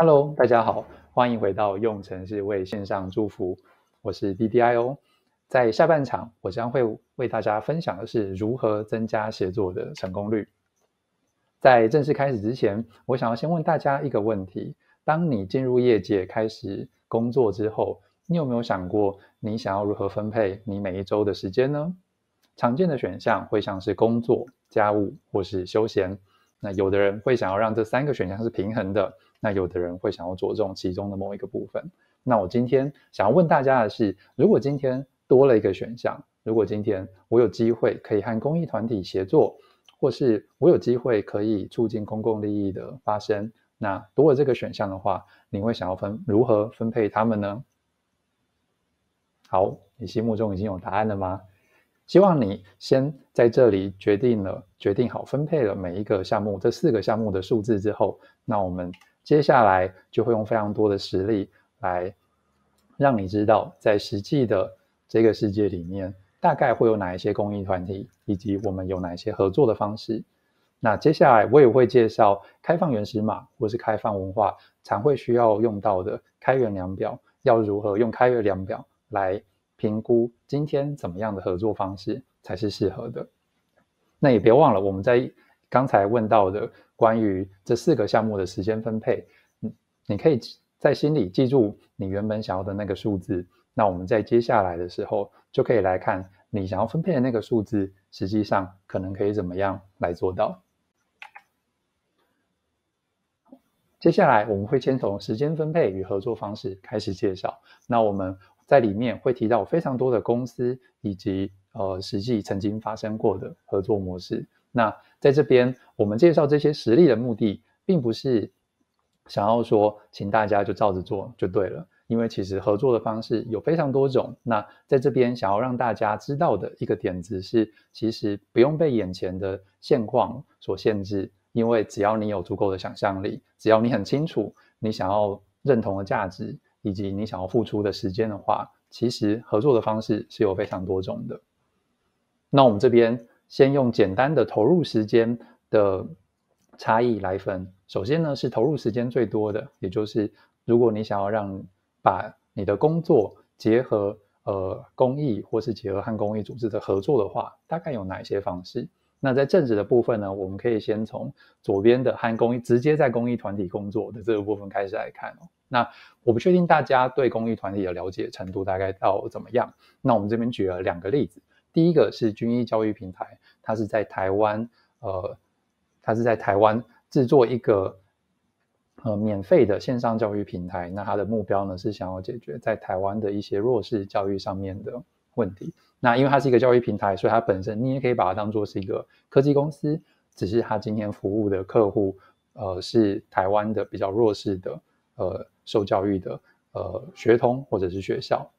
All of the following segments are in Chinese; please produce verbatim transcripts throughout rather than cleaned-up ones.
Hello， 大家好，欢迎回到用程式为线上祝福，我是 D D I O。在下半场，我将会为大家分享的是如何增加协作的成功率。在正式开始之前，我想要先问大家一个问题：当你进入业界开始工作之后，你有没有想过你想要如何分配你每一周的时间呢？常见的选项会像是工作、家务或是休闲。那有的人会想要让这三个选项是平衡的。那有的人会想要着重其中的某一个部分。那我今天想要问大家的是，如果今天多了一个选项，如果今天我有机会可以和公益团体协作，或是我有机会可以促进公共利益的发生，那多了这个选项的话，你会想要分如何分配它们呢？好，你心目中已经有答案了吗？希望你先在这里决定了，决定好分配了每一个项目，这四个项目的数字之后，那我们接下来就会用非常多的实例来让你知道，在实际的这个世界里面，大概会有哪一些公益团体，以及我们有哪一些合作的方式。那接下来我也会介绍开放原始码或是开放文化常会需要用到的开源量表，要如何用开源量表来评估今天怎么样的合作方式才是适合的。那也别忘了我们在刚才问到的关于这四个项目的时间分配，你可以在心里记住你原本想要的那个数字，那我们在接下来的时候就可以来看你想要分配的那个数字实际上可能可以怎么样来做到。接下来我们会先从时间分配与合作方式开始介绍，那我们在里面会提到非常多的公司以及呃实际曾经发生过的合作模式。那在这边我们介绍这些实例的目的并不是想要说请大家就照着做就对了，因为其实合作的方式有非常多种。那在这边想要让大家知道的一个点子是，其实不用被眼前的现况所限制，因为只要你有足够的想象力，只要你很清楚你想要认同的价值以及你想要付出的时间的话，其实合作的方式是有非常多种的。那我们这边先用简单的投入时间的差异来分。首先呢是投入时间最多的，也就是如果你想要让把你的工作结合呃公益或是结合和公益组织的合作的话，大概有哪些方式？那在正职的部分呢，我们可以先从左边的和公益直接在公益团体工作的这个部分开始来看哦。那我不确定大家对公益团体的了解程度大概到怎么样。那我们这边举了两个例子。第一个是军医教育平台，它是在台湾，呃，它是在台湾制作一个呃免费的线上教育平台。那它的目标呢是想要解决在台湾的一些弱势教育上面的问题。那因为它是一个教育平台，所以它本身你也可以把它当作是一个科技公司，只是它今天服务的客户，呃，是台湾的比较弱势的呃受教育的呃学童或者是学校。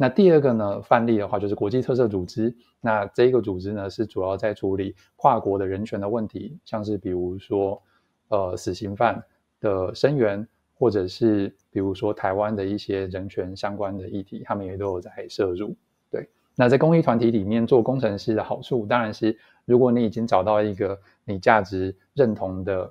那第二个呢范例的话就是国际特赦组织，那这个组织呢是主要在处理跨国的人权的问题，像是比如说呃死刑犯的声援，或者是比如说台湾的一些人权相关的议题，他们也都有在涉入。对，那在公益团体里面做工程师的好处当然是，如果你已经找到一个你价值认同的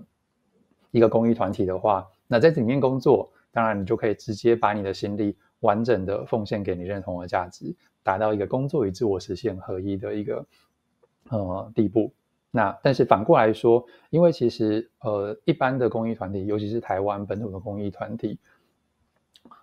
一个公益团体的话，那在里面工作当然你就可以直接把你的心力完整的奉献给你认同的价值，达到一个工作与自我实现合一的一个呃地步。那但是反过来说，因为其实呃一般的公益团体，尤其是台湾本土的公益团体，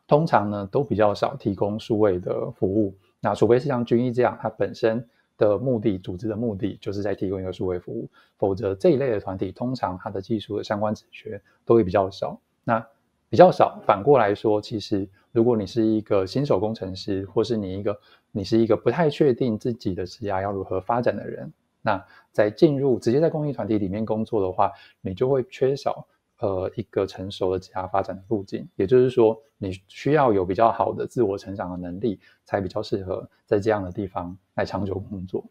通常呢都比较少提供数位的服务。那除非是像军医这样，它本身的目的，组织的目的就是在提供一个数位服务，否则这一类的团体通常它的技术的相关职缺都会比较少。那比较少，反过来说，其实如果你是一个新手工程师，或是你一个你是一个不太确定自己的职业要如何发展的人，那在进入直接在公益团体里面工作的话，你就会缺少呃一个成熟的职业发展的路径。也就是说，你需要有比较好的自我成长的能力，才比较适合在这样的地方来长久工作。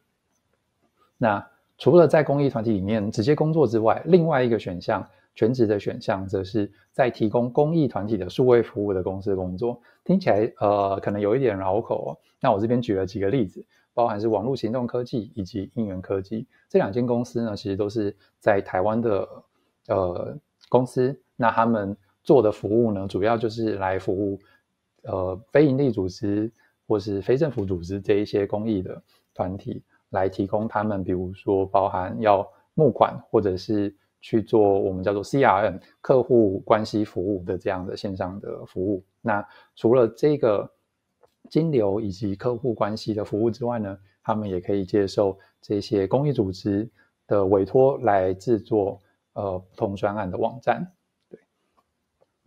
那除了在公益团体里面直接工作之外，另外一个选项。全职的选项则是在提供公益团体的数位服务的公司工作，听起来呃可能有一点绕口哦。那我这边举了几个例子，包含是网络行动科技以及应援科技这两间公司呢，其实都是在台湾的呃公司。那他们做的服务呢，主要就是来服务呃非营利组织或是非政府组织这一些公益的团体，来提供他们比如说包含要募款或者是去做我们叫做 C R M 客户关系服务的这样的线上的服务。那除了这个金流以及客户关系的服务之外呢，他们也可以接受这些公益组织的委托来制作呃不同专案的网站。对，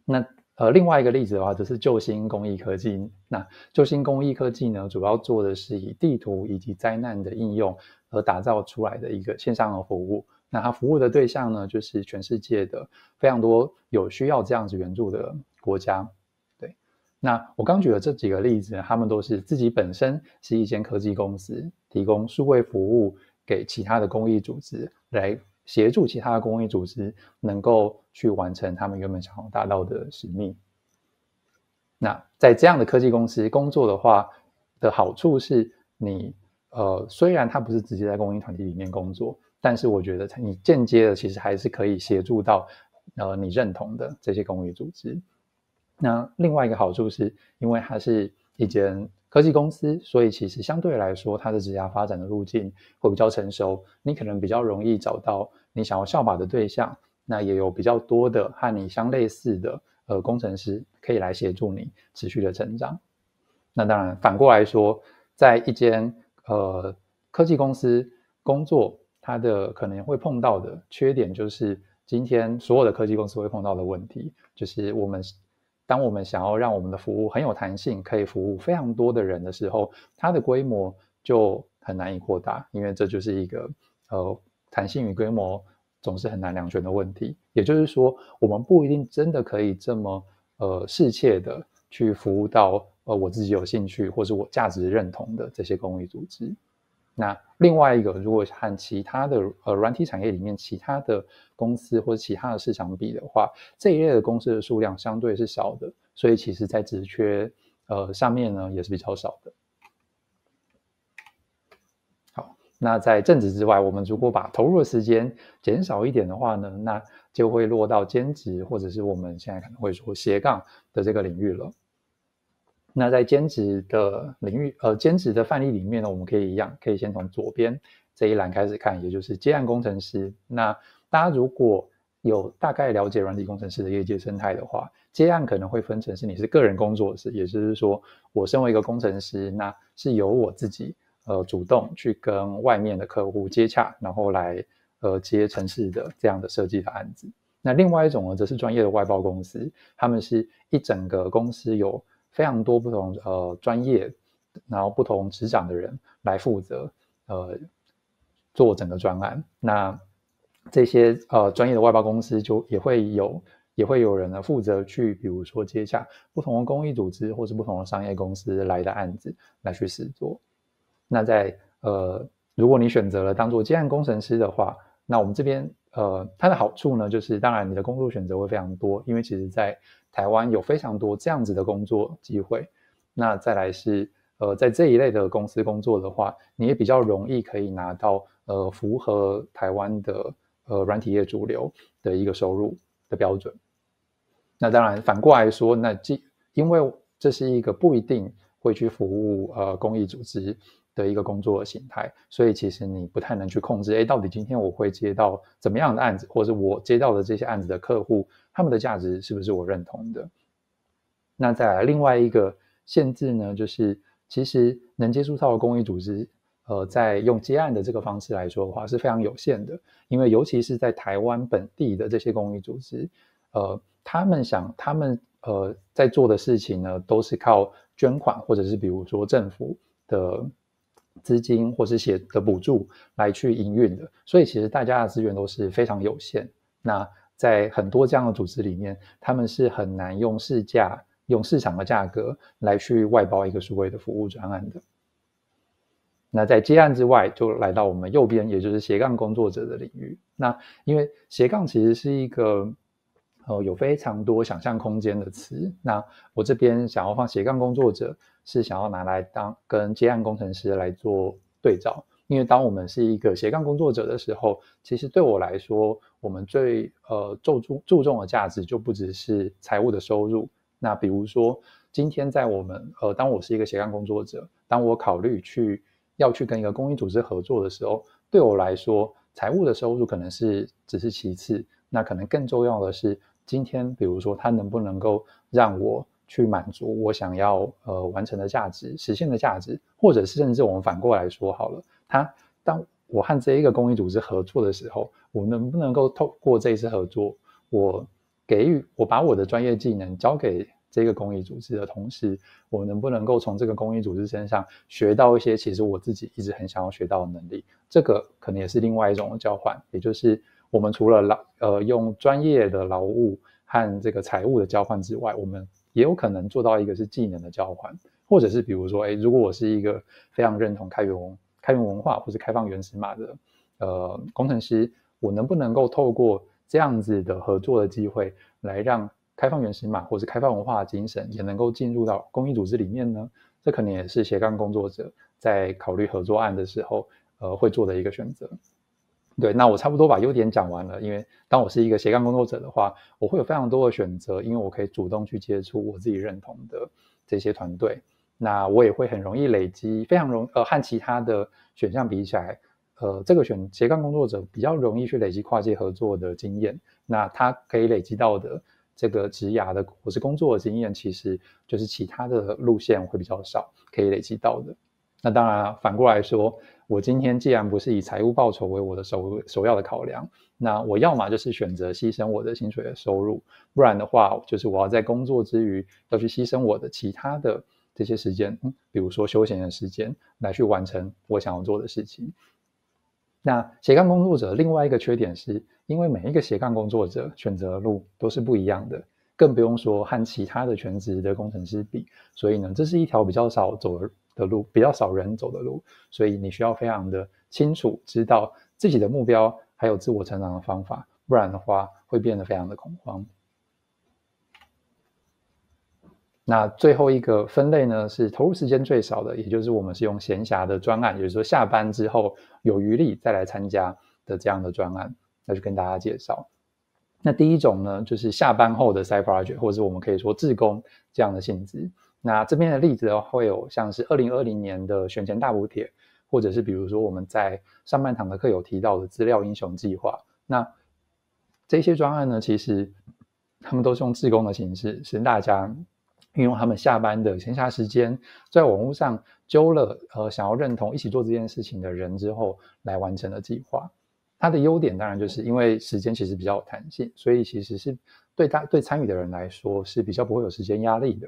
那呃另外一个例子的话，这是救星公益科技。那救星公益科技呢，主要做的是以地图以及灾难的应用而打造出来的一个线上的服务。那它服务的对象呢，就是全世界的非常多有需要这样子援助的国家。对，那我刚举的这几个例子，他们都是自己本身是一间科技公司，提供数位服务给其他的公益组织，来协助其他的公益组织能够去完成他们原本想要达到的使命。那在这样的科技公司工作的话的好处是你呃，虽然他不是直接在公益团体里面工作，但是我觉得你间接的其实还是可以协助到呃你认同的这些公益组织。那另外一个好处是，因为它是一间科技公司，所以其实相对来说它的职业发展的路径会比较成熟，你可能比较容易找到你想要效法的对象，那也有比较多的和你相类似的呃工程师可以来协助你持续的成长。那当然反过来说，在一间呃科技公司工作，它的可能会碰到的缺点就是今天所有的科技公司会碰到的问题，就是我们当我们想要让我们的服务很有弹性，可以服务非常多的人的时候，它的规模就很难以扩大，因为这就是一个呃弹性与规模总是很难两全的问题。也就是说，我们不一定真的可以这么呃适切的去服务到呃我自己有兴趣或是我价值认同的这些公益组织。那另外一个，如果和其他的呃软体产业里面其他的公司或者其他的市场比的话，这一类的公司的数量相对是少的，所以其实在职缺呃上面呢也是比较少的。好，那在正职之外，我们如果把投入的时间减少一点的话呢，那就会落到兼职或者是我们现在可能会说斜杠的这个领域了。那在兼职的领域，呃，兼职的范例里面呢，我们可以一样，可以先从左边这一栏开始看，也就是接案工程师。那大家如果有大概了解软体工程师的业界生态的话，接案可能会分成是你是个人工作室，也就是说，我身为一个工程师，那是由我自己呃主动去跟外面的客户接洽，然后来呃接程式的这样的设计的案子。那另外一种呢，则是专业的外包公司，他们是一整个公司有非常多不同呃专业，然后不同职掌的人来负责呃做整个专案。那这些呃专业的外包公司就也会有也会有人呢负责去，比如说接洽不同的公益组织或是不同的商业公司来的案子来去实做。那在呃如果你选择了当做接案工程师的话，那我们这边呃它的好处呢，就是当然你的工作选择会非常多，因为其实在台湾有非常多这样子的工作机会。那再来是呃，在这一类的公司工作的话，你也比较容易可以拿到呃符合台湾的呃软体业主流的一个收入的标准。那当然反过来说，那因为这是一个不一定会去服务呃公益组织的一个工作形态，所以其实你不太能去控制，哎，到底今天我会接到怎么样的案子，或者我接到的这些案子的客户，他们的价值是不是我认同的？那再来另外一个限制呢，就是其实能接触到的公益组织，呃，在用接案的这个方式来说的话是非常有限的，因为尤其是在台湾本地的这些公益组织，呃，他们想他们呃在做的事情呢，都是靠捐款或者是比如说政府的资金或是协的补助来去营运的，所以其实大家的资源都是非常有限。那在很多这样的组织里面，他们是很难用市价、用市场的价格来去外包一个数位的服务专案的。那在接案之外，就来到我们右边，也就是斜杠工作者的领域。那因为斜杠其实是一个呃有非常多想象空间的词，那我这边想要放斜杠工作者，是想要拿来当跟接案工程师来做对照，因为当我们是一个斜杠工作者的时候，其实对我来说，我们最呃注重注重的价值就不只是财务的收入。那比如说，今天在我们呃，当我是一个斜杠工作者，当我考虑去要去跟一个公益组织合作的时候，对我来说，财务的收入可能是只是其次，那可能更重要的是，今天比如说它能不能够让我去满足我想要呃完成的价值、实现的价值，或者是甚至我们反过来说好了，它当我和这一个公益组织合作的时候，我能不能够透过这一次合作，我给予我把我的专业技能交给这个公益组织的同时，我能不能够从这个公益组织身上学到一些其实我自己一直很想要学到的能力？这个可能也是另外一种交换，也就是我们除了劳呃用专业的劳务和这个财务的交换之外，我们也有可能做到一个是技能的交换，或者是比如说，哎，如果我是一个非常认同开源文开源文化或是开放原始码的呃工程师，我能不能够透过这样子的合作的机会，来让开放原始码或是开放文化的精神也能够进入到公益组织里面呢？这可能也是斜杠工作者在考虑合作案的时候，呃，会做的一个选择。对，那我差不多把优点讲完了。因为当我是一个斜杠工作者的话，我会有非常多的选择，因为我可以主动去接触我自己认同的这些团队。那我也会很容易累积，非常容呃和其他的选项比起来，呃，这个选斜杠工作者比较容易去累积跨界合作的经验。那他可以累积到的这个职涯的或是工作的经验，其实就是其他的路线会比较少可以累积到的。那当然，反过来说，我今天既然不是以财务报酬为我的首首要的考量，那我要么就是选择牺牲我的薪水的收入，不然的话，就是我要在工作之余要去牺牲我的其他的这些时间，嗯、比如说休闲的时间，来去完成我想要做的事情。那斜杠工作者另外一个缺点是，因为每一个斜杠工作者选择的路都是不一样的，更不用说和其他的全职的工程师比。所以呢，这是一条比较少走的路，比较少人走的路。所以你需要非常的清楚知道自己的目标，还有自我成长的方法，不然的话会变得非常的恐慌。那最后一个分类呢，是投入时间最少的，也就是我们是用闲暇的专案，也就是说下班之后有余力再来参加的这样的专案，那就跟大家介绍。那第一种呢，就是下班后的 side project， 或者我们可以说志工这样的性质。那这边的例子会有像是二零二零年的选前大补贴，或者是比如说我们在上半堂的课有提到的资料英雄计划。那这些专案呢，其实他们都是用志工的形式，使大家运用他们下班的闲暇时间，在网络上揪了呃想要认同一起做这件事情的人之后，来完成的计划。它的优点当然就是因为时间其实比较有弹性，所以其实是对大对参与的人来说是比较不会有时间压力的。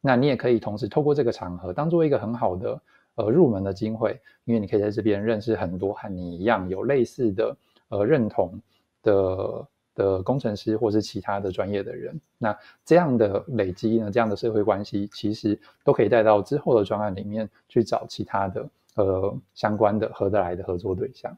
那你也可以同时透过这个场合，当做一个很好的呃入门的机会，因为你可以在这边认识很多和你一样有类似的呃认同的。的工程师或是其他的专业的人。那这样的累积呢，这样的社会关系其实都可以带到之后的专案里面去找其他的呃相关的合得来的合作对象。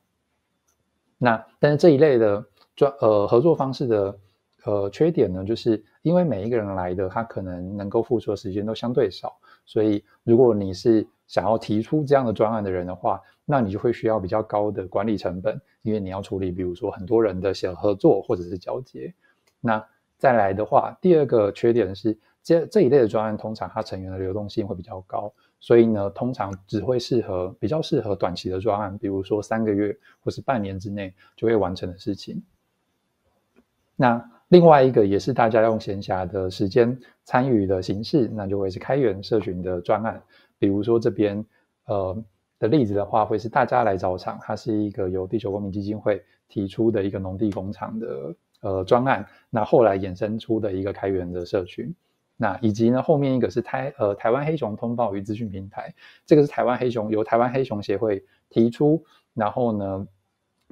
那但是这一类的专呃合作方式的呃缺点呢，就是因为每一个人来的他可能能够付出的时间都相对少，所以如果你是想要提出这样的专案的人的话，那你就会需要比较高的管理成本，因为你要处理比如说很多人的小合作或者是交接。那再来的话，第二个缺点是 这, 这一类的专案通常它成员的流动性会比较高，所以呢通常只会适合比较适合短期的专案，比如说三个月或是半年之内就会完成的事情。那另外一个也是大家用闲暇的时间参与的形式，那就会是开源社群的专案。比如说这边呃的例子的话，会是大家来找厂，它是一个由地球公民基金会提出的一个农地工厂的呃专案，那后来衍生出的一个开源的社群。那以及呢后面一个是台呃台湾黑熊通报与资讯平台，这个是台湾黑熊由台湾黑熊协会提出，然后呢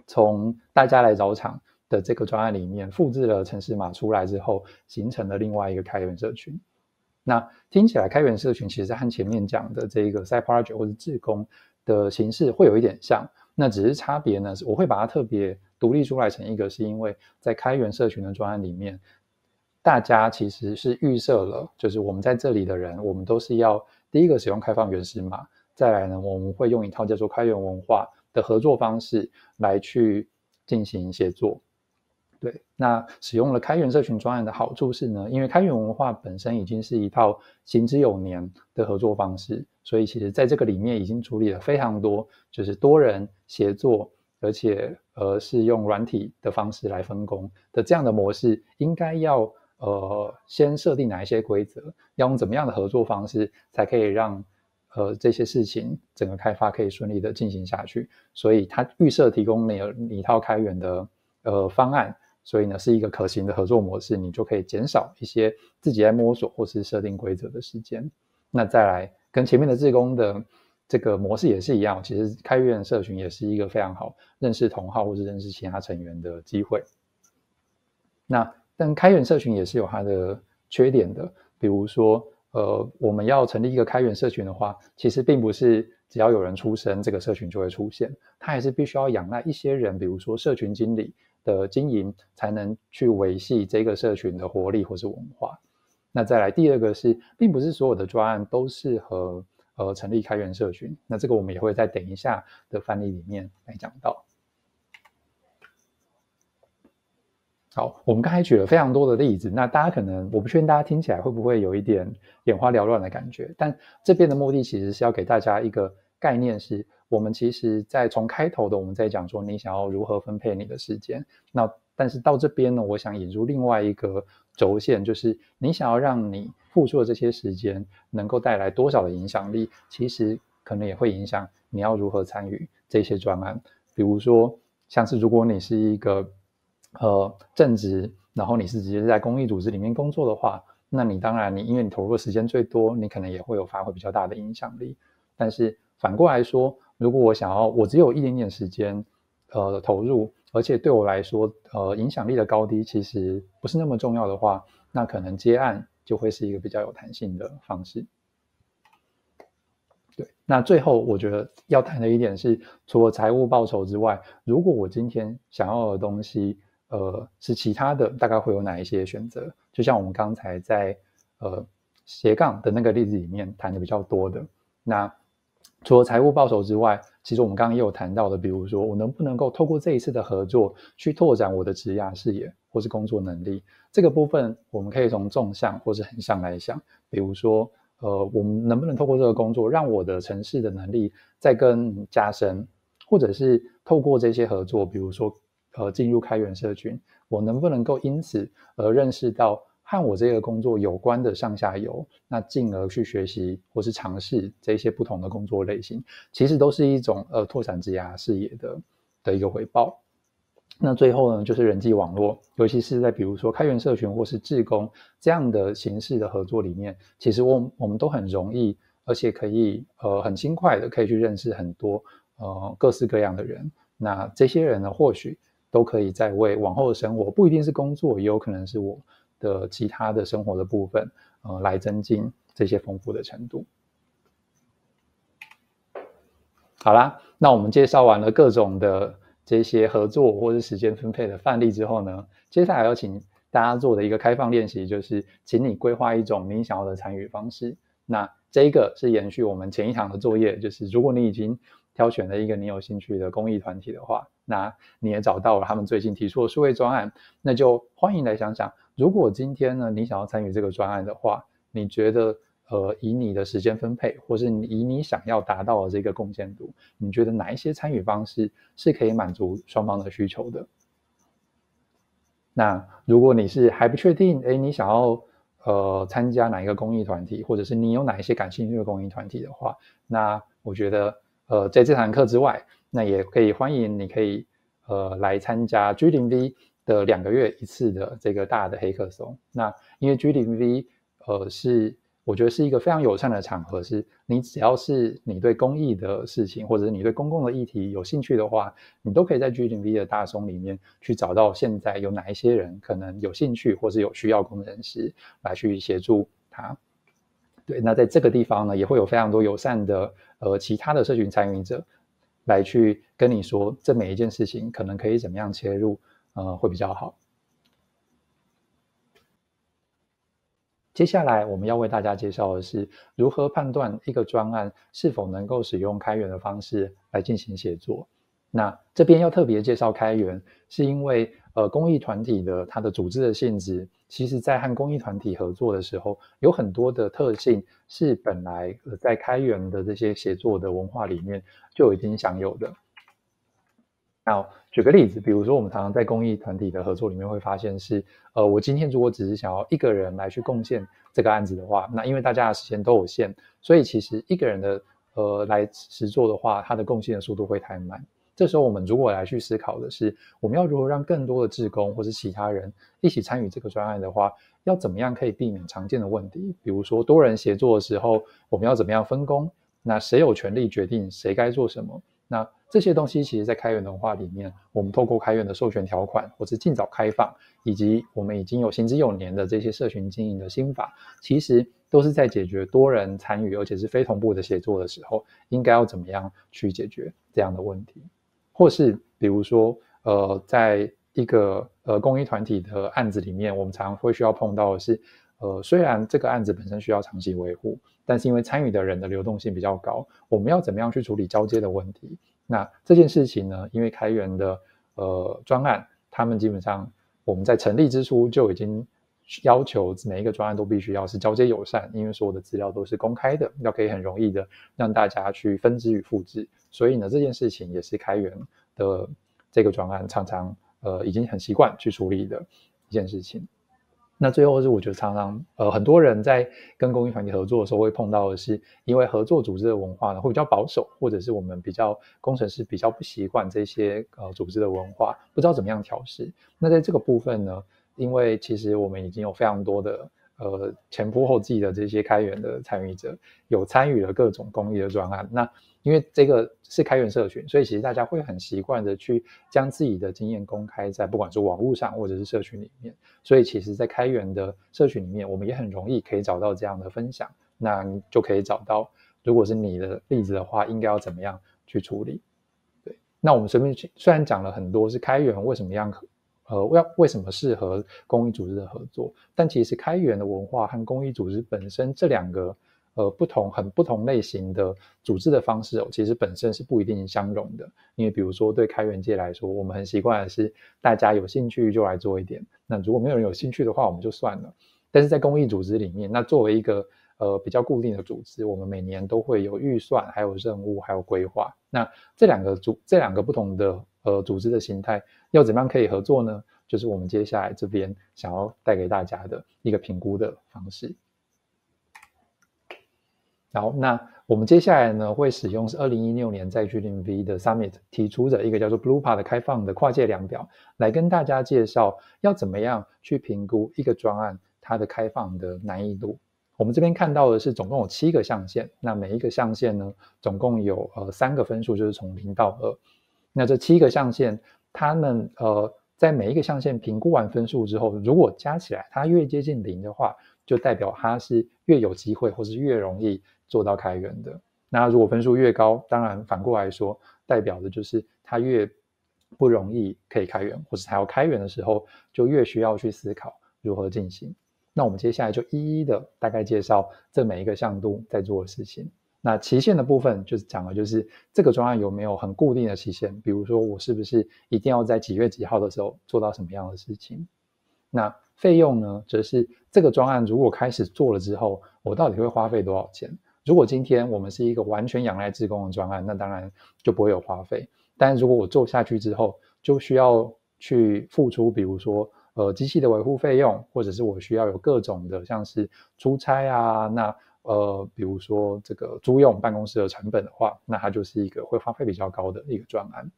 从大家来找厂的这个专案里面复制了程式码出来之后，形成了另外一个开源社群。那听起来开源社群其实和前面讲的这个 side project 或者志工的形式会有一点像，那只是差别呢，我会把它特别独立出来成一个，是因为在开源社群的专案里面，大家其实是预设了，就是我们在这里的人，我们都是要第一个使用开放原始码，再来呢我们会用一套叫做开源文化的合作方式来去进行协作。对，那使用了开源社群专案的好处是呢，因为开源文化本身已经是一套行之有年的合作方式，所以其实在这个里面已经处理了非常多，就是多人协作，而且呃是用软体的方式来分工的这样的模式，应该要呃先设定哪一些规则，要用怎么样的合作方式才可以让呃这些事情整个开发可以顺利的进行下去，所以它预设提供了一套开源的呃方案。所以呢，是一个可行的合作模式，你就可以减少一些自己在摸索或是设定规则的时间。那再来，跟前面的志工的这个模式也是一样，其实开源社群也是一个非常好认识同好或是认识其他成员的机会。那但开源社群也是有它的缺点的，比如说，呃，我们要成立一个开源社群的话，其实并不是只要有人出生，这个社群就会出现，它还是必须要仰赖一些人，比如说社群经理的经营才能去维系这个社群的活力或是文化。那再来第二个是，并不是所有的专案都适合呃成立开源社群，那这个我们也会在等一下的范例里面来讲到。好，我们刚才举了非常多的例子，那大家可能，我不确定大家听起来会不会有一点眼花缭乱的感觉，但这边的目的其实是要给大家一个概念，是我们其实在从开头的我们在讲说你想要如何分配你的时间，那但是到这边呢，我想引入另外一个轴线，就是你想要让你付出的这些时间能够带来多少的影响力，其实可能也会影响你要如何参与这些专案。比如说像是如果你是一个呃正职，然后你是直接在公益组织里面工作的话，那你当然你因为你投入的时间最多，你可能也会有发挥比较大的影响力。但是反过来说，如果我想要，我只有一点点时间，呃，投入，而且对我来说，呃，影响力的高低其实不是那么重要的话，那可能接案就会是一个比较有弹性的方式。对，那最后我觉得要谈的一点是，除了财务报酬之外，如果我今天想要的东西，呃，是其他的，大概会有哪一些选择？就像我们刚才在呃斜杠的那个例子里面谈的比较多的，那除了财务报酬之外，其实我们刚刚也有谈到的，比如说我能不能够透过这一次的合作去拓展我的职业视野或是工作能力，这个部分我们可以从纵向或是横向来想，比如说呃，我们能不能透过这个工作让我的程式的能力再更加深，或者是透过这些合作，比如说呃，进入开源社群，我能不能够因此而认识到和我这个工作有关的上下游，那进而去学习或是尝试这些不同的工作类型，其实都是一种呃拓展职涯视野的的一个回报。那最后呢，就是人际网络，尤其是在比如说开源社群或是志工这样的形式的合作里面，其实我我们都很容易，而且可以呃很轻快的可以去认识很多呃各式各样的人。那这些人呢，或许都可以在为往后的生活，不一定是工作，也有可能是我的其他的生活的部分，呃，来增进这些丰富的程度。好啦，那我们介绍完了各种的这些合作或是时间分配的范例之后呢，接下来要请大家做的一个开放练习，就是请你规划一种你想要的参与方式。那这个是延续我们前一堂的作业，就是如果你已经挑选了一个你有兴趣的公益团体的话，那你也找到了他们最近提出的数位专案，那就欢迎来想想，如果今天呢你想要参与这个专案的话，你觉得呃以你的时间分配，或是以你想要达到的这个贡献度，你觉得哪一些参与方式是可以满足双方的需求的？那如果你是还不确定，哎，你想要呃参加哪一个公益团体，或者是你有哪一些感兴趣的公益团体的话，那我觉得呃，在这堂课之外，那也可以欢迎你可以呃来参加 G 零 V 的两个月一次的这个大的黑客松。那因为 G 零 V 呃是我觉得是一个非常友善的场合，是你只要是你对公益的事情，或者是你对公共的议题有兴趣的话，你都可以在 G 零 V 的大松里面去找到现在有哪一些人可能有兴趣或是有需要工程师来去协助他。对，那在这个地方呢，也会有非常多友善的呃其他的社群参与者来去跟你说，这每一件事情可能可以怎么样切入，呃，会比较好。接下来我们要为大家介绍的是如何判断一个专案是否能够使用开源的方式来进行协作。那这边要特别介绍开源，是因为呃公益团体的它的组织的性质，其实在和公益团体合作的时候，有很多的特性是本来在开源的这些协作的文化里面就已经享有的。那举个例子，比如说我们常常在公益团体的合作里面会发现是，呃，我今天如果只是想要一个人来去贡献这个案子的话，那因为大家的时间都有限，所以其实一个人的呃来实做的话，他的贡献的速度会太慢。这时候我们如果来去思考的是，我们要如何让更多的志工或是其他人一起参与这个专案的话，要怎么样可以避免常见的问题？比如说多人协作的时候，我们要怎么样分工？那谁有权利决定谁该做什么？那这些东西其实在开源文化里面，我们透过开源的授权条款，或是尽早开放，以及我们已经有行之有年的这些社群经营的心法，其实都是在解决多人参与而且是非同步的协作的时候，应该要怎么样去解决这样的问题。或是比如说，呃，在一个呃公益团体的案子里面，我们常常会需要碰到的是，呃，虽然这个案子本身需要长期维护，但是因为参与的人的流动性比较高，我们要怎么样去处理交接的问题？那这件事情呢，因为开源的呃专案，他们基本上我们在成立之初就已经要求每一个专案都必须要是交接友善，因为所有的资料都是公开的，要可以很容易的让大家去分支与复制。所以呢，这件事情也是开源的这个专案常常呃已经很习惯去处理的一件事情。那最后是我觉得常常呃很多人在跟公益团体合作的时候会碰到的是，因为合作组织的文化呢会比较保守，或者是我们比较工程师比较不习惯这些呃组织的文化，不知道怎么样调试。那在这个部分呢，因为其实我们已经有非常多的呃前仆后继的这些开源的参与者，有参与了各种公益的专案。那因为这个是开源社群，所以其实大家会很习惯的去将自己的经验公开在不管是网络上或者是社群里面，所以其实在开源的社群里面，我们也很容易可以找到这样的分享，那你就可以找到如果是你的例子的话，应该要怎么样去处理。对，那我们随便虽然讲了很多是开源为什么样呃，为什么适合公益组织的合作，但其实开源的文化和公益组织本身这两个呃，不同很不同类型的组织的方式哦，其实本身是不一定相容的。因为比如说对开源界来说，我们很习惯的是大家有兴趣就来做一点，那如果没有人有兴趣的话，我们就算了。但是在公益组织里面，那作为一个呃比较固定的组织，我们每年都会有预算、还有任务、还有规划。那这两个组这两个不同的呃组织的形态，要怎么样可以合作呢？就是我们接下来这边想要带给大家的一个评估的方式。好，那我们接下来呢会使用是二零一六年在 G 零 V 的 Summit 提出的一个叫做 BluePar 的开放的跨界量表，来跟大家介绍要怎么样去评估一个专案它的开放的难易度。我们这边看到的是总共有七个象限，那每一个象限呢总共有呃三个分数，就是从零到二。那这七个象限，他们呃在每一个象限评估完分数之后，如果加起来它越接近零的话，就代表它是越有机会或是越容易做到开源的。那如果分数越高，当然反过来说代表的就是它越不容易可以开源，或是它要开源的时候就越需要去思考如何进行。那我们接下来就一一的大概介绍这每一个向度在做的事情。那期限的部分就是讲的就是这个专案有没有很固定的期限，比如说我是不是一定要在几月几号的时候做到什么样的事情。那费用呢，则是这个专案如果开始做了之后，我到底会花费多少钱。如果今天我们是一个完全仰赖志工的专案，那当然就不会有花费。但如果我做下去之后，就需要去付出，比如说呃机器的维护费用，或者是我需要有各种的像是出差啊，那呃比如说这个租用办公室的成本的话，那它就是一个会花费比较高的一个专案。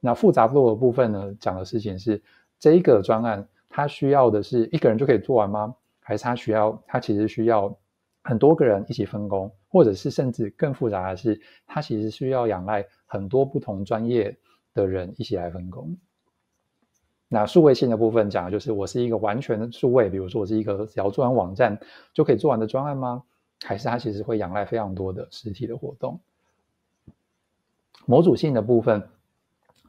那复杂flow的部分呢，讲的事情是这一个专案它需要的是一个人就可以做完吗？还是它需要它其实需要很多个人一起分工，或者是甚至更复杂的是，它其实需要仰赖很多不同专业的人一起来分工。那数位性的部分讲的就是我是一个完全的数位，比如说我是一个只要做完网站就可以做完的专案吗？还是它其实会仰赖非常多的实体的活动。模组性的部分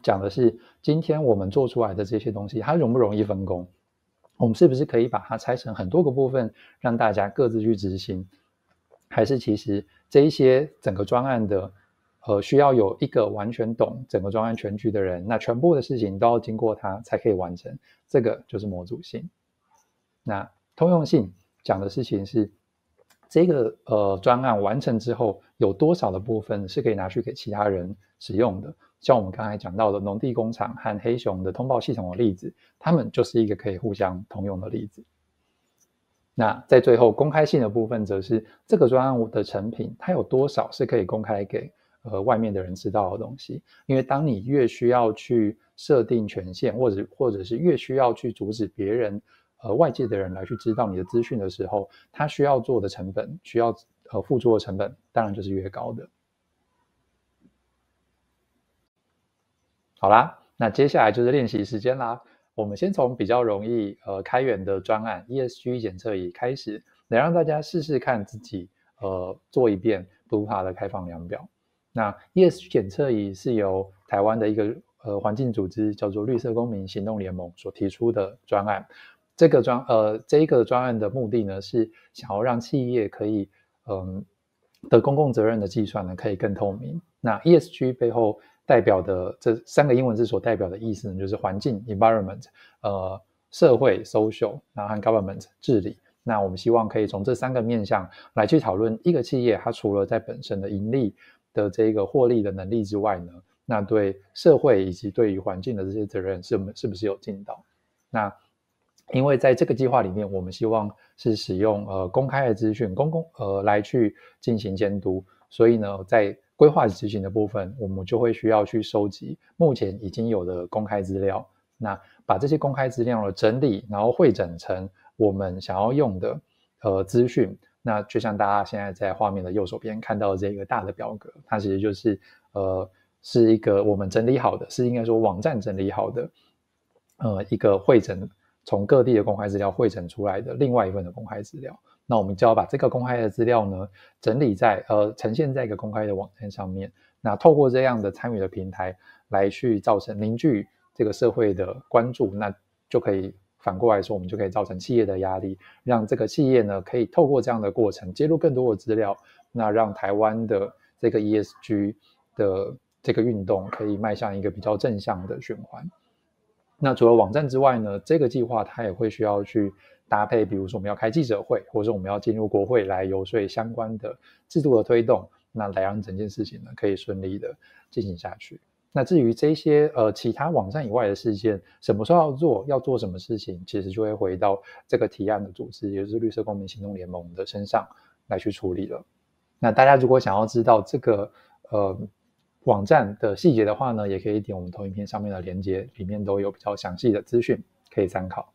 讲的是今天我们做出来的这些东西，它容不容易分工？我们是不是可以把它拆成很多个部分，让大家各自去执行？还是其实这一些整个专案的呃，需要有一个完全懂整个专案全局的人，那全部的事情都要经过他才可以完成，这个就是模组性。那通用性讲的事情是，这个呃专案完成之后，有多少的部分是可以拿去给其他人使用的？像我们刚才讲到的农地工厂和黑熊的通报系统的例子，他们就是一个可以互相通用的例子。那在最后公开性的部分，则是这个专案的成品，它有多少是可以公开给呃，外面的人知道的东西，因为当你越需要去设定权限，或者或者是越需要去阻止别人，呃，外界的人来去知道你的资讯的时候，他需要做的成本，需要呃付出的成本，当然就是越高的。好啦，那接下来就是练习时间啦。我们先从比较容易呃开源的专案 E S G 检测仪开始，能让大家试试看自己呃做一遍 BluePar 的开放量表。那 E S G 检测仪是由台湾的一个呃环境组织叫做绿色公民行动联盟所提出的专案。这个专呃这一个专案的目的呢，是想要让企业可以嗯、呃、的公共责任的计算呢可以更透明。那 E S G 背后代表的这三个英文字所代表的意思呢，就是环境 （environment）、呃社会 （social） 然后和 government 治理。那我们希望可以从这三个面向来去讨论一个企业它除了在本身的盈利的这个获利的能力之外呢，那对社会以及对于环境的这些责任是是不是有尽到？那因为在这个计划里面，我们希望是使用呃公开的资讯、公共呃来去进行监督，所以呢，在规划执行的部分，我们就会需要去收集目前已经有的公开资料，那把这些公开资料的整理，然后汇整成我们想要用的呃资讯。那就像大家现在在画面的右手边看到的这个大的表格，它其实就是呃是一个我们整理好的，是应该说网站整理好的呃一个汇整，从各地的公开资料汇整出来的另外一份的公开资料。那我们就要把这个公开的资料呢整理在呃呈现在一个公开的网站上面。那透过这样的参与的平台来去造成凝聚这个社会的关注，那就可以。反过来说，我们就可以造成企业的压力，让这个企业呢可以透过这样的过程揭露更多的资料，那让台湾的这个 E S G 的这个运动可以迈向一个比较正向的循环。那除了网站之外呢，这个计划它也会需要去搭配，比如说我们要开记者会，或者是我们要进入国会来游说相关的制度的推动，那来让整件事情呢可以顺利的进行下去。那至于这些呃其他网站以外的事件，什么时候要做，要做什么事情，其实就会回到这个提案的组织，也就是绿色公民行动联盟的身上来去处理了。那大家如果想要知道这个呃网站的细节的话呢，也可以点我们投影片上面的连结，里面都有比较详细的资讯可以参考。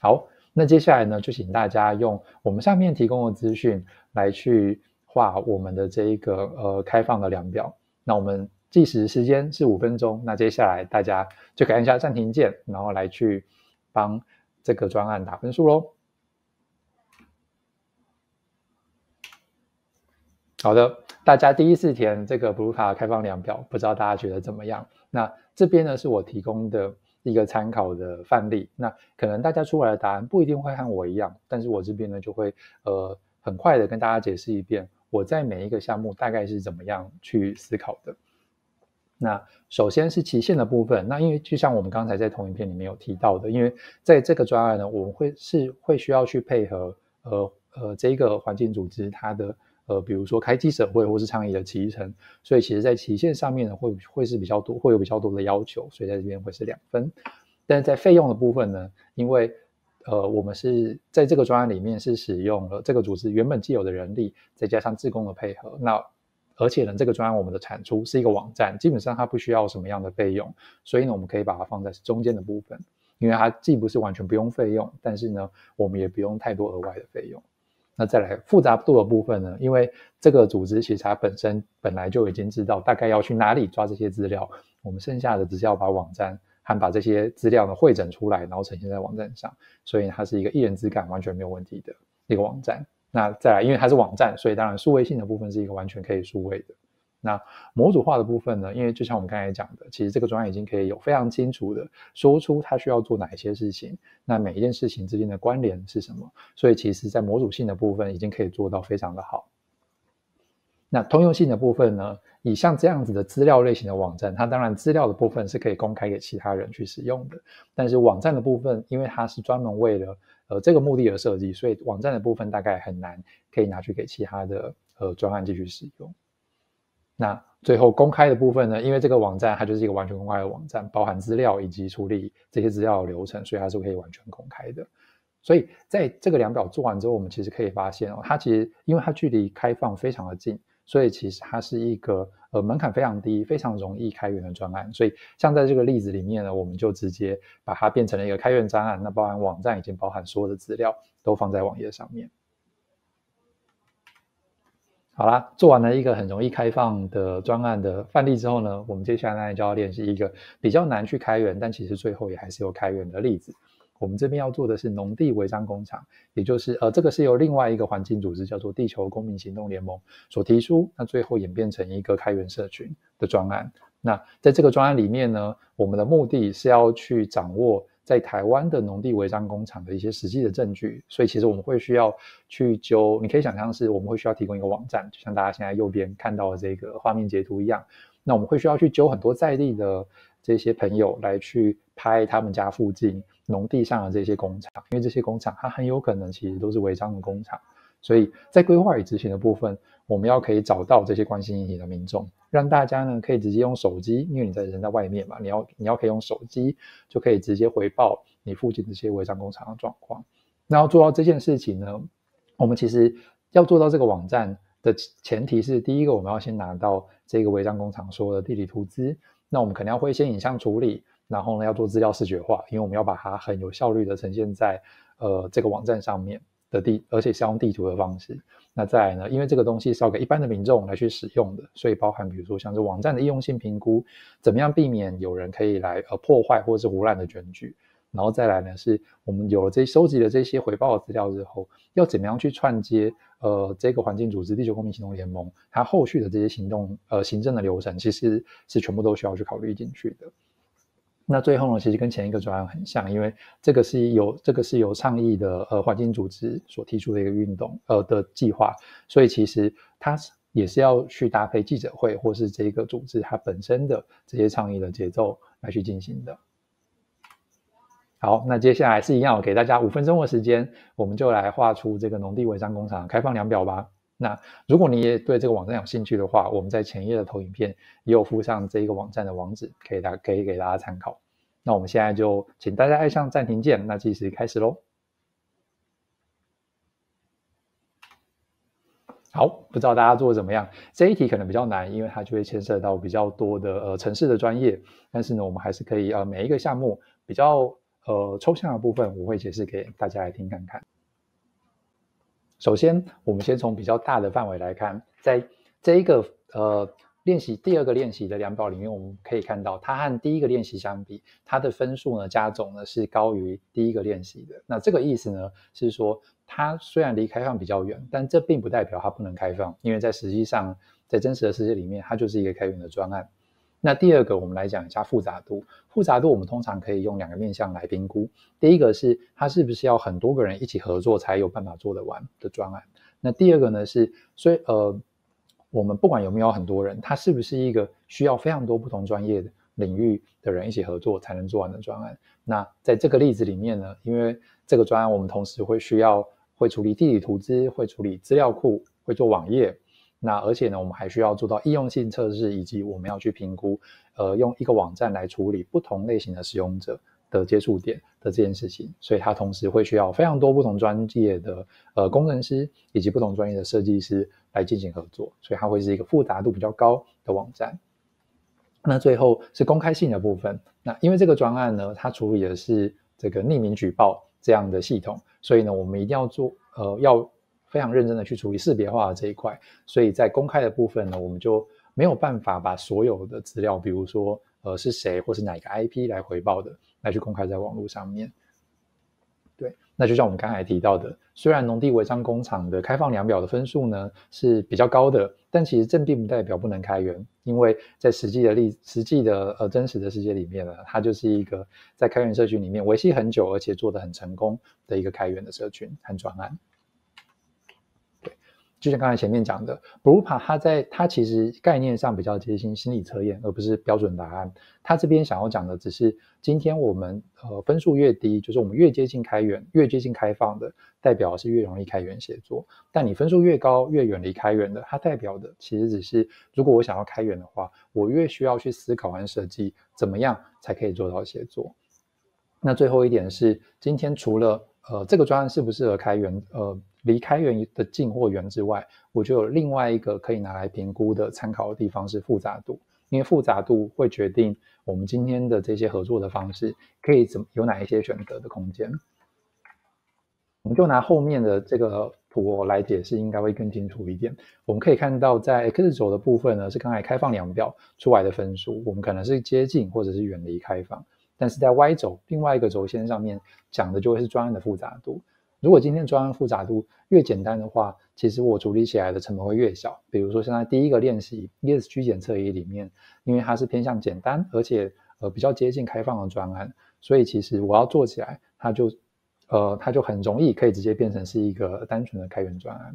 好，那接下来呢，就请大家用我们上面提供的资讯来去画我们的这一个呃开放的量表。那我们计时时间是五分钟，那接下来大家就可以按下暂停键，然后来去帮这个专案打分数咯。好的，大家第一次填这个 BluePar 开放量表，不知道大家觉得怎么样？那这边呢是我提供的一个参考的范例，那可能大家出来的答案不一定会和我一样，但是我这边呢就会呃很快的跟大家解释一遍，我在每一个项目大概是怎么样去思考的。那首先是期限的部分，那因为就像我们刚才在投影片里面有提到的，因为在这个专案呢，我们会是会需要去配合呃呃这个环境组织它的呃比如说开记者会或是倡议的期程，所以其实在期限上面呢会会是比较多，会有比较多的要求，所以在这边会是两分。但是在费用的部分呢，因为呃我们是在这个专案里面是使用了这个组织原本既有的人力，再加上志工的配合，那。而且呢，这个专案我们的产出是一个网站，基本上它不需要什么样的费用，所以呢，我们可以把它放在中间的部分，因为它既不是完全不用费用，但是呢，我们也不用太多额外的费用。那再来复杂度的部分呢，因为这个组织其实它本身本来就已经知道大概要去哪里抓这些资料，我们剩下的只是要把网站和把这些资料呢汇整出来，然后呈现在网站上，所以它是一个一人之感完全没有问题的一个网站。那再来，因为它是网站，所以当然数位性的部分是一个完全可以数位的。那模组化的部分呢，因为就像我们刚才讲的，其实这个专案已经可以有非常清楚的说出它需要做哪一些事情，那每一件事情之间的关联是什么，所以其实在模组性的部分已经可以做到非常的好。那通用性的部分呢，以像这样子的资料类型的网站，它当然资料的部分是可以公开给其他人去使用的，但是网站的部分因为它是专门为了呃这个目的而设计，所以网站的部分大概很难可以拿去给其他的呃专案继续使用。那最后公开的部分呢，因为这个网站它就是一个完全公开的网站，包含资料以及处理这些资料的流程，所以它是可以完全公开的。所以在这个量表做完之后，我们其实可以发现哦，它其实因为它距离开放非常的近，所以其实它是一个呃门槛非常低、非常容易开源的专案。所以像在这个例子里面呢，我们就直接把它变成了一个开源专案，那包含网站已经包含所有的资料都放在网页上面。好啦，做完了一个很容易开放的专案的范例之后呢，我们接下来就要练习一个比较难去开源，但其实最后也还是有开源的例子。我们这边要做的是农地违章工厂，也就是呃，这个是由另外一个环境组织叫做地球公民行动联盟所提出，那最后演变成一个开源社群的专案。那在这个专案里面呢，我们的目的是要去掌握在台湾的农地违章工厂的一些实际的证据，所以其实我们会需要去揪，你可以想象是我们会需要提供一个网站，就像大家现在右边看到的这个画面截图一样，那我们会需要去揪很多在地的这些朋友来去拍他们家附近农地上的这些工厂，因为这些工厂它很有可能其实都是违章的工厂，所以在规划与执行的部分，我们要可以找到这些关心议题的民众，让大家呢可以直接用手机，因为你在人在外面嘛，你要你要可以用手机就可以直接回报你附近这些违章工厂的状况。那要做到这件事情呢，我们其实要做到这个网站的前提是，第一个我们要先拿到这个违章工厂所有的地理图资，那我们可能要会先影像处理，然后呢要做资料视觉化，因为我们要把它很有效率的呈现在呃这个网站上面的地，而且是用地图的方式。那再来呢，因为这个东西是要给一般的民众来去使用的，所以包含比如说像是网站的易用性评估，怎么样避免有人可以来呃破坏或者是胡乱的检举，然后再来呢是我们有了这收集了这些回报的资料之后，要怎么样去串接呃这个环境组织地球公民行动联盟它后续的这些行动呃行政的流程，其实是全部都需要去考虑进去的。那最后呢，其实跟前一个专案很像，因为这个是由这个是由倡议的呃环境组织所提出的一个运动呃的计划，所以其实它也是要去搭配记者会或是这个组织它本身的这些倡议的节奏来去进行的。好，那接下来是一样，我给大家五分钟的时间，我们就来画出这个农地违章工厂开放量表吧。那如果你也对这个网站有兴趣的话，我们在前页的投影片也有附上这一个网站的网址，可以大可以给大家参考。那我们现在就请大家按上暂停键，那计时开始咯。好，不知道大家做的怎么样？这一题可能比较难，因为它就会牵涉到比较多的呃程式的专业，但是呢，我们还是可以呃每一个项目比较呃抽象的部分，我会解释给大家来听看看。首先，我们先从比较大的范围来看，在这一个呃练习第二个练习的量表里面，我们可以看到，它和第一个练习相比，它的分数呢加总呢是高于第一个练习的。那这个意思呢是说，它虽然离开放比较远，但这并不代表它不能开放，因为在实际上在真实的世界里面，它就是一个开源的专案。那第二个，我们来讲一下复杂度。复杂度我们通常可以用两个面向来评估。第一个是它是不是要很多个人一起合作才有办法做得完的专案。那第二个呢是，所以呃，我们不管有没有很多人，它是不是一个需要非常多不同专业的领域的人一起合作才能做完的专案。那在这个例子里面呢，因为这个专案我们同时会需要会处理地理图资，会处理资料库，会做网页。那而且呢，我们还需要做到易用性测试，以及我们要去评估，呃，用一个网站来处理不同类型的使用者的接触点的这件事情。所以它同时会需要非常多不同专业的呃工程师以及不同专业的设计师来进行合作，所以它会是一个复杂度比较高的网站。那最后是公开性的部分。那因为这个专案呢，它处理的是这个匿名举报这样的系统，所以呢，我们一定要做呃要。非常认真的去处理识别化的这一块，所以在公开的部分呢，我们就没有办法把所有的资料，比如说呃是谁或是哪个 I P 来回报的，来去公开在网络上面。对，那就像我们刚才提到的，虽然农地违章工厂的开放量表的分数呢是比较高的，但其实这并不代表不能开源，因为在实际的例实际的呃真实的世界里面呢，它就是一个在开源社群里面维系很久而且做得很成功的一个开源的社群和专案。就像刚才前面讲的 ，BluePar 它在它其实概念上比较接近心理测验，而不是标准答案。它这边想要讲的只是，今天我们呃分数越低，就是我们越接近开源、越接近开放的，代表是越容易开源协作。但你分数越高、越远离开源的，它代表的其实只是，如果我想要开源的话，我越需要去思考和设计怎么样才可以做到协作。那最后一点是，今天除了呃这个专案适不适合开源，呃。离开源的近或远之外，我就有另外一个可以拿来评估的参考的地方是复杂度，因为复杂度会决定我们今天的这些合作的方式可以怎么有哪一些选择的空间。我们就拿后面的这个图来解释，应该会更清楚一点。我们可以看到，在 X 轴的部分呢，是刚才开放量表出来的分数，我们可能是接近或者是远离开放，但是在 Y 轴另外一个轴线上面讲的就会是专案的复杂度。如果今天专案复杂度越简单的话，其实我处理起来的成本会越小。比如说，现在第一个练习 E S G 检测仪里面，因为它是偏向简单，而且呃比较接近开放的专案，所以其实我要做起来，它就呃它就很容易可以直接变成是一个单纯的开源专案。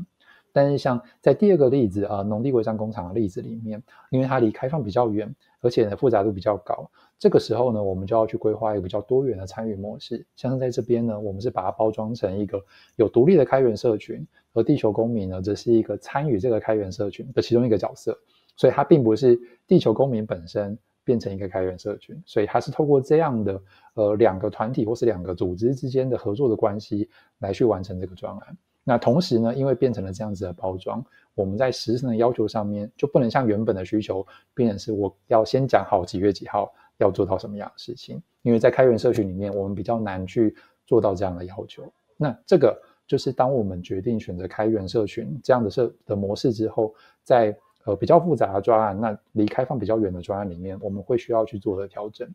但是像在第二个例子啊、呃，农地违章工厂的例子里面，因为它离开放比较远，而且呢复杂度比较高。这个时候呢，我们就要去规划一个比较多元的参与模式。像是在这边呢，我们是把它包装成一个有独立的开源社群，而地球公民呢，则是一个参与这个开源社群的其中一个角色。所以它并不是地球公民本身变成一个开源社群，所以它是透过这样的呃两个团体或是两个组织之间的合作的关系来去完成这个专案。那同时呢，因为变成了这样子的包装，我们在实践的要求上面就不能像原本的需求变成是我要先讲好几月几号要做到什么样的事情，因为在开源社群里面，我们比较难去做到这样的要求。那这个就是当我们决定选择开源社群这样的社的模式之后，在呃比较复杂的专案，那离开放比较远的专案里面，我们会需要去做的调整。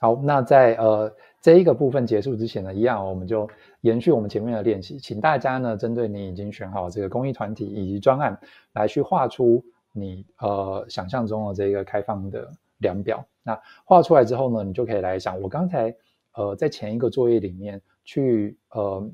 好，那在呃这一个部分结束之前呢，一样、哦、我们就延续我们前面的练习，请大家呢针对你已经选好这个公益团体以及专案来去画出你呃想象中的这个开放的量表。那画出来之后呢，你就可以来想我刚才呃在前一个作业里面去呃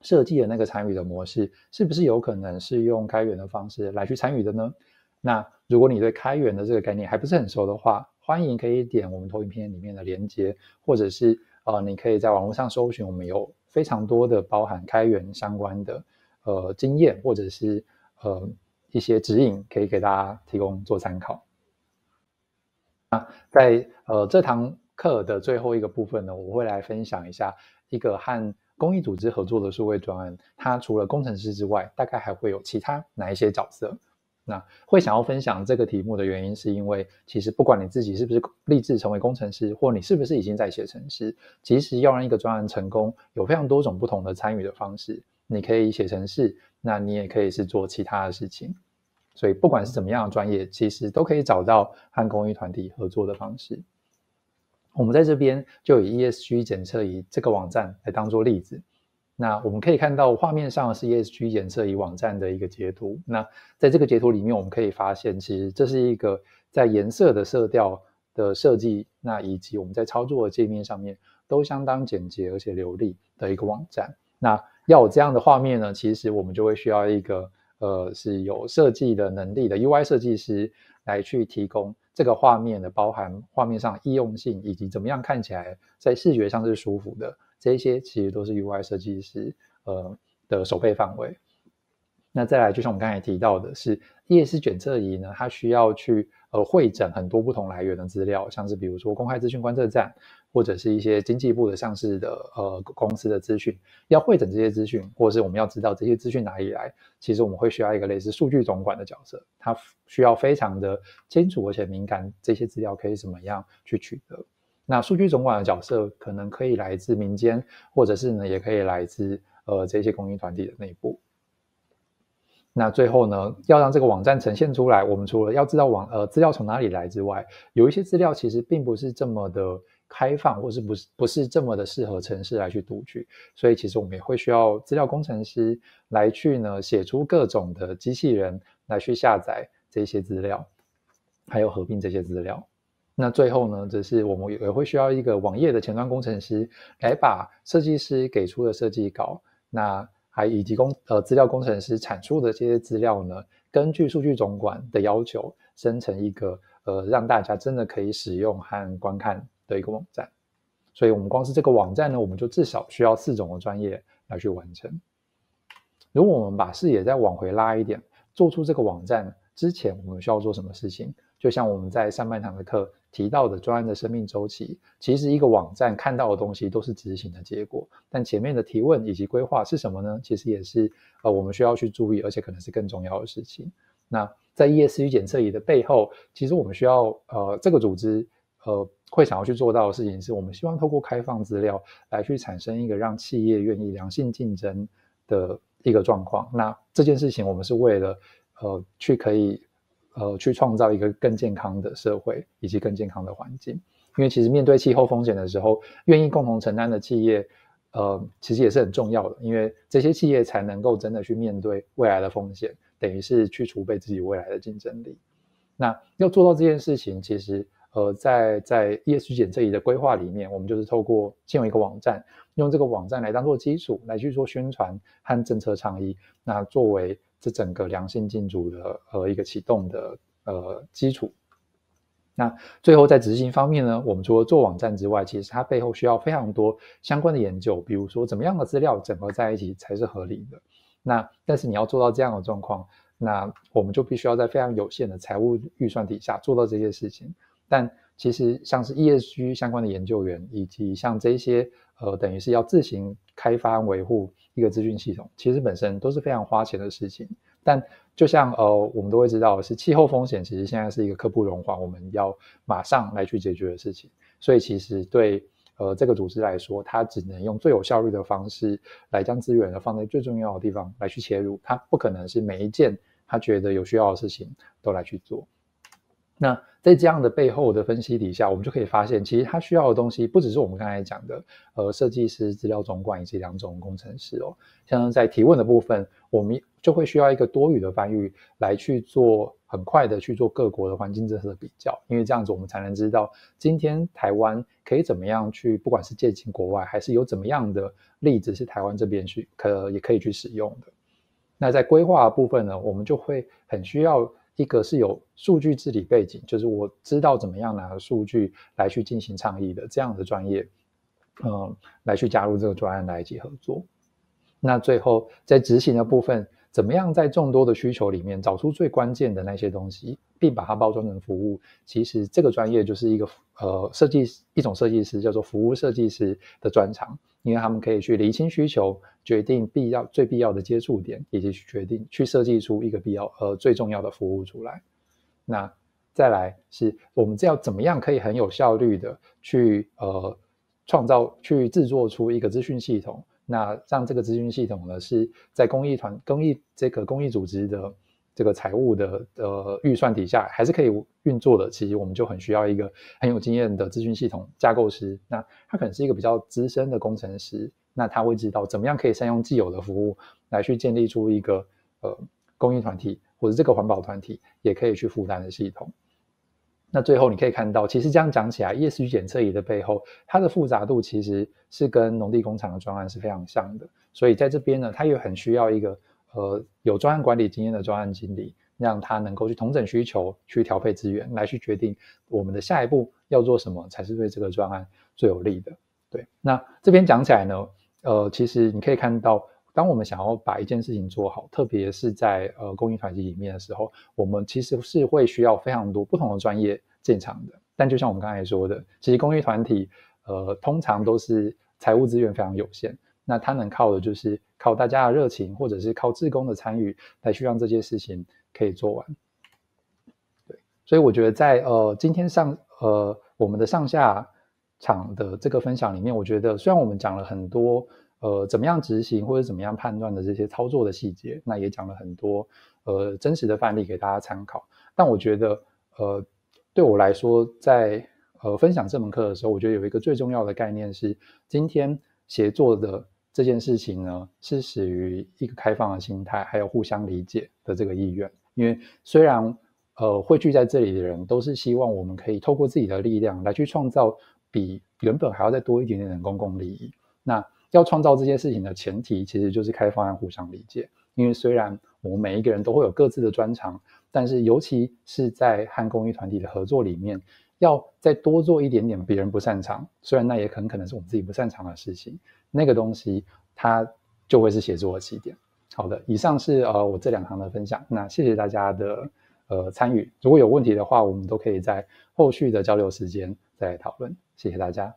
设计的那个参与的模式，是不是有可能是用开源的方式来去参与的呢？那如果你对开源的这个概念还不是很熟的话，欢迎可以点我们投影片里面的连结，或者是呃你可以在网络上搜寻，我们有非常多的包含开源相关的呃经验，或者是呃一些指引可以给大家提供做参考。那在呃这堂课的最后一个部分呢，我会来分享一下一个和公益组织合作的数位专案，它除了工程师之外，大概还会有其他哪一些角色。那会想要分享这个题目的原因，是因为其实不管你自己是不是立志成为工程师，或你是不是已经在写程式，其实要让一个专案成功，有非常多种不同的参与的方式。你可以写程式，那你也可以是做其他的事情。所以不管是怎么样的专业，其实都可以找到和公益团体合作的方式。我们在这边就以 E S G 检测仪这个网站来当做例子。那我们可以看到画面上是 E S G 检测仪网站的一个截图。那在这个截图里面，我们可以发现，其实这是一个在颜色的色调的设计，那以及我们在操作的界面上面都相当简洁而且流利的一个网站。那要有这样的画面呢，其实我们就会需要一个呃是有设计的能力的 U I 设计师来去提供这个画面的包含画面上易用性，以及怎么样看起来在视觉上是舒服的，这些其实都是 U I 设计师呃的守备范围。那再来，就像我们刚才提到的是 E S G 检测仪呢，它需要去呃汇整很多不同来源的资料，像是比如说公开资讯观测站，或者是一些经济部的上市的呃公司的资讯，要汇整这些资讯，或者是我们要知道这些资讯哪里来，其实我们会需要一个类似数据总管的角色，它需要非常的清楚而且敏感，这些资料可以怎么样去取得。那数据总管的角色可能可以来自民间，或者是呢也可以来自呃这些公益团体的内部。那最后呢，要让这个网站呈现出来，我们除了要知道网呃资料从哪里来之外，有一些资料其实并不是这么的开放，或是不是不是这么的适合程式来去读取，所以其实我们也会需要资料工程师来去呢写出各种的机器人来去下载这些资料，还有合并这些资料。那最后呢，则是我们也会需要一个网页的前端工程师来把设计师给出的设计稿，那还以及工呃资料工程师阐述的这些资料呢，根据数据总管的要求，生成一个呃让大家真的可以使用和观看的一个网站。所以我们光是这个网站呢，我们就至少需要四种的专业来去完成。如果我们把视野再往回拉一点，做出这个网站之前，我们需要做什么事情？就像我们在上半堂的课提到的专案的生命周期，其实一个网站看到的东西都是执行的结果，但前面的提问以及规划是什么呢？其实也是呃我们需要去注意，而且可能是更重要的事情。那在 E S G 检测仪的背后，其实我们需要呃这个组织呃会想要去做到的事情是，我们希望透过开放资料来去产生一个让企业愿意良性竞争的一个状况。那这件事情我们是为了呃去可以呃去创造一个更健康的社会以及更健康的环境。因为其实面对气候风险的时候，愿意共同承担的企业呃其实也是很重要的，因为这些企业才能够真的去面对未来的风险，等于是去储备自己未来的竞争力。那要做到这件事情，其实呃在在 E S G 检测仪的规划里面，我们就是透过先有一个网站，用这个网站来当做基础来去做宣传和政策倡议，那作为这整个良性竞逐的呃一个启动的呃基础。那最后在执行方面呢，我们除了做网站之外，其实它背后需要非常多相关的研究，比如说怎么样的资料整合在一起才是合理的。那但是你要做到这样的状况，那我们就必须要在非常有限的财务预算底下做到这些事情。但其实像是 E S G 相关的研究员，以及像这些呃等于是要自行开发维护一个资讯系统，其实本身都是非常花钱的事情。但就像呃我们都会知道，是气候风险其实现在是一个刻不容缓，我们要马上来去解决的事情。所以其实对呃这个组织来说，它只能用最有效率的方式来将资源放在最重要的地方来去切入，它不可能是每一件它觉得有需要的事情都来去做。那在这样的背后的分析底下，我们就可以发现，其实它需要的东西不只是我们刚才讲的呃设计师、资料总管以及两种工程师哦。像在提问的部分，我们就会需要一个多语的翻译来去做很快的去做各国的环境政策的比较，因为这样子我们才能知道今天台湾可以怎么样去，不管是借鉴国外，还是有怎么样的例子是台湾这边去可也可以去使用的。那在规划的部分呢，我们就会很需要一个是有数据治理背景，就是我知道怎么样拿数据来去进行倡议的这样的专业，嗯，来去加入这个专案来一起合作。那最后在执行的部分，怎么样在众多的需求里面找出最关键的那些东西，并把它包装成服务。其实这个专业就是一个呃设计一种设计师叫做服务设计师的专长，因为他们可以去厘清需求，决定必要最必要的接触点，以及去决定去设计出一个必要呃最重要的服务出来。那再来是我们这要怎么样可以很有效率的去呃创造去制作出一个资讯系统，那让这个资讯系统呢是在公益团公益这个公益组织的这个财务的呃预算底下还是可以运作的。其实我们就很需要一个很有经验的资讯系统架构师，那他可能是一个比较资深的工程师，那他会知道怎么样可以善用既有的服务来去建立出一个呃公益团体或者这个环保团体也可以去负担的系统。那最后你可以看到，其实这样讲起来 E S G 检测仪的背后，它的复杂度其实是跟农地工厂的专案是非常像的。所以在这边呢，它也很需要一个呃有专案管理经验的专案经理，让他能够去统整需求，去调配资源，来去决定我们的下一步要做什么才是对这个专案最有利的。对，那这边讲起来呢，呃其实你可以看到，当我们想要把一件事情做好，特别是在呃公益团体里面的时候，我们其实是会需要非常多不同的专业进场的。但就像我们刚才说的，其实公益团体呃通常都是财务资源非常有限，那它能靠的就是靠大家的热情，或者是靠志工的参与来去让这些事情可以做完。对，所以我觉得在呃今天上呃我们的上下场的这个分享里面，我觉得虽然我们讲了很多呃，怎么样执行或者怎么样判断的这些操作的细节，那也讲了很多呃真实的范例给大家参考。但我觉得呃，对我来说，在呃分享这门课的时候，我觉得有一个最重要的概念是，今天协作的这件事情呢，是始于一个开放的心态，还有互相理解的这个意愿。因为虽然呃汇聚在这里的人，都是希望我们可以透过自己的力量来去创造比原本还要再多一点点的公共利益，那要创造这些事情的前提，其实就是开放和互相理解。因为虽然我们每一个人都会有各自的专长，但是尤其是在和公益团体的合作里面，要再多做一点点别人不擅长，虽然那也很可能是我们自己不擅长的事情，那个东西它就会是协作的起点。好的，以上是呃我这两行的分享，那谢谢大家的呃参与。如果有问题的话，我们都可以在后续的交流时间再来讨论。谢谢大家。